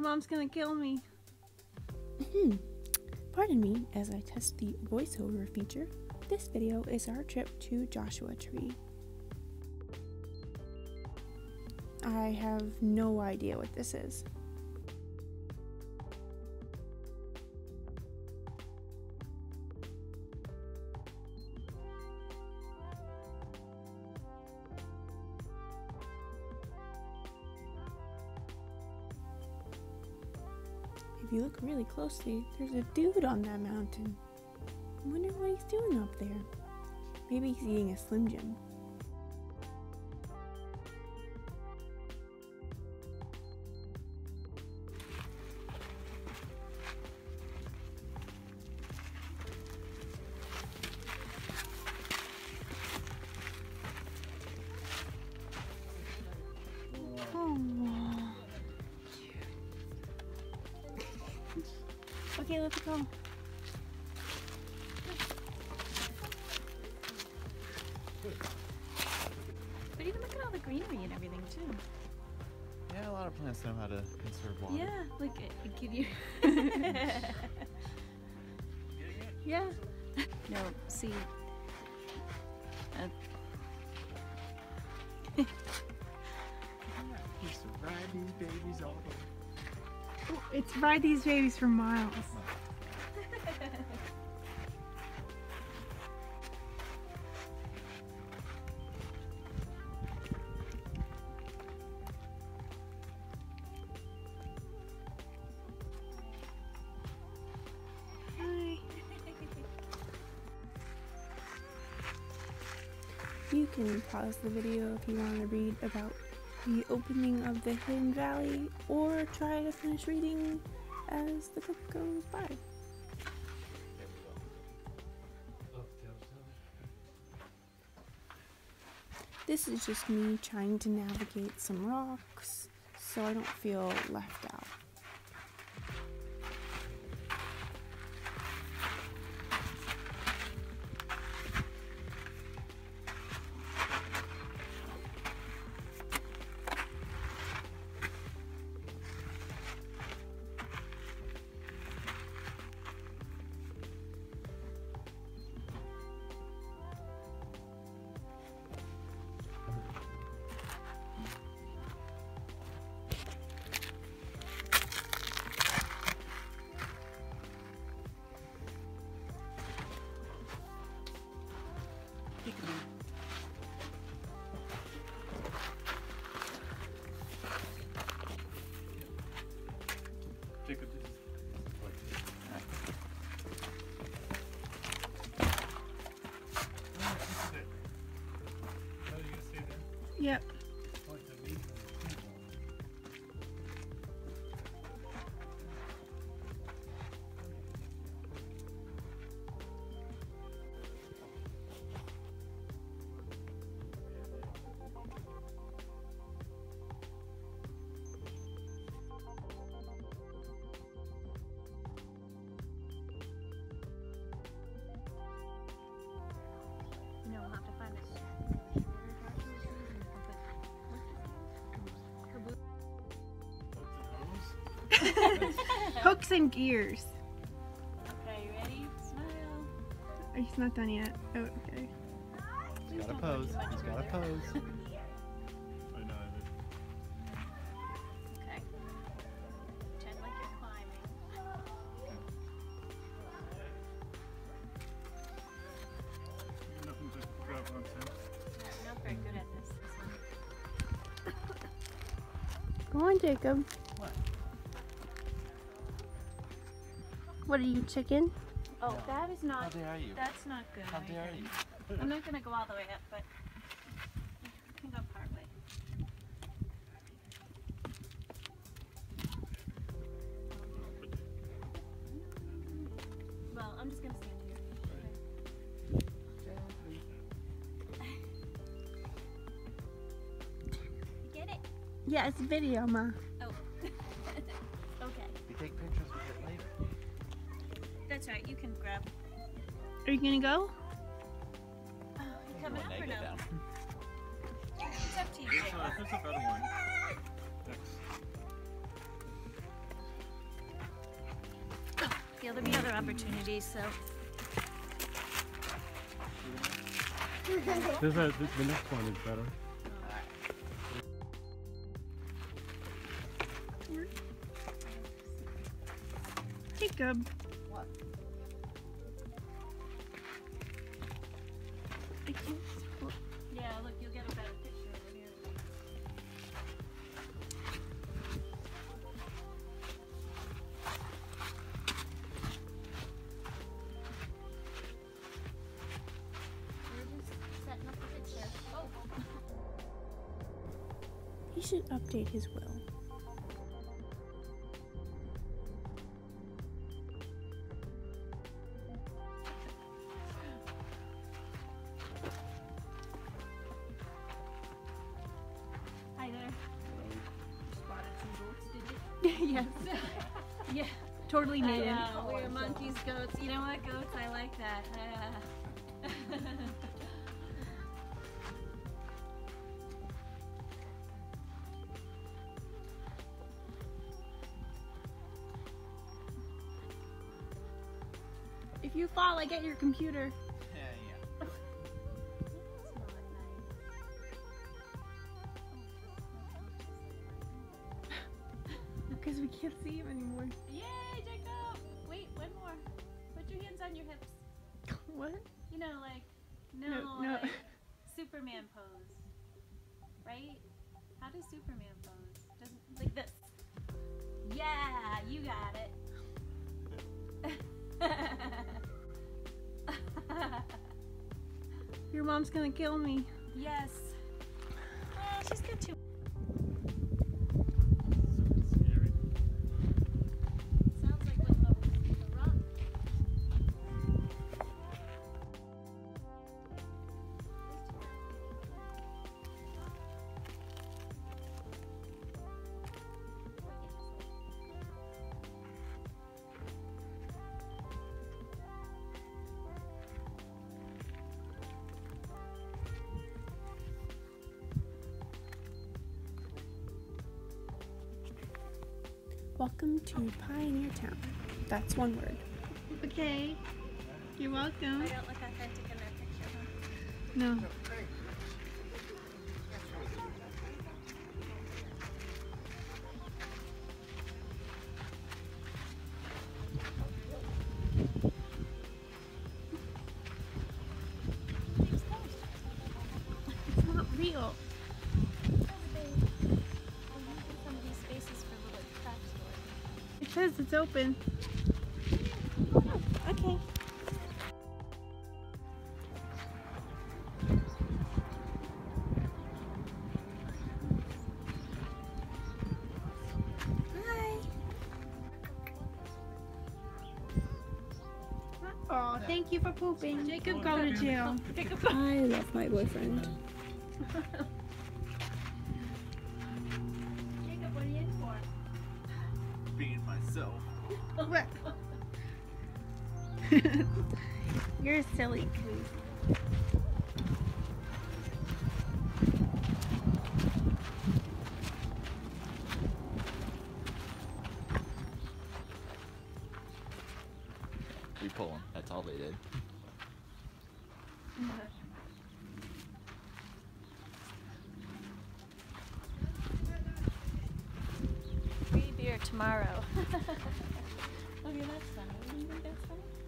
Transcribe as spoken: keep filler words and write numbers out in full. Your mom's gonna kill me. Mm-hmm. Pardon me as I test the voiceover feature. This video is our trip to Joshua Tree. I have no idea what this is. If you look really closely, there's a dude on that mountain. I wonder what he's doing up there. Maybe he's eating a Slim Jim. Okay, let's go. But even look at all the greenery and everything too. Yeah, a lot of plants know how to conserve water. Yeah, like, can you? Yeah. No, see. Uh... Just ride these babies all over. It's ride these babies for miles. Hi. You can pause the video if you want to read about the opening of the Hidden Valley, or try to finish reading as the book goes by. This is just me trying to navigate some rocks so I don't feel left out. Yep. Hooks and gears. Okay, you ready? Smile. He's not done yet. Oh, okay. He's gotta pose. He's gotta pose. I know. Okay. Pretend like you're climbing. Nothing to grab onto. You're not very good at this. Go on, Jacob. What? What are you, chicken? Oh, no. That is not. How dare you? That's not good. How dare right? you? I'm not gonna go all the way up, but I can go part way. Well, I'm just gonna stand here. You get it? Yeah, it's video, Ma. Oh. Okay. You take pictures with it later. That's right, you can grab. Are you gonna go? Oh, you coming up or no? Down. It's up to you. There's a, there's a better one. Thanks. know, there'll be other opportunities, so. This is, the next one is better. Jacob. What? I can't. Yeah, look, you'll get a better picture over here. We're just setting up a picture. Oh. He should update his will. Yes. Yeah. Totally native. Uh, we're monkeys, goats. You know what? Goats, I like that. Uh. If you fall, I get your computer. Because we can't see him anymore. Yay, Jacob! Wait, one more. Put your hands on your hips. What? You know, like, no, no, no. Like, Superman pose. Right? How does Superman pose? Doesn't, like this. Yeah, you got it. Your mom's gonna kill me. Yes. Oh, she's good too. Welcome to Pioneertown. That's one word. Okay. You're welcome. I don't look authentic in that picture, huh? No. It's not real. It says it's open. Okay. Hi. Oh, thank you for pooping. Jacob, go to jail. Jacob, go. I love my boyfriend. You're a silly goose. We pull them. That's all they did. Free beer tomorrow. Okay, that's funny. You think that's funny?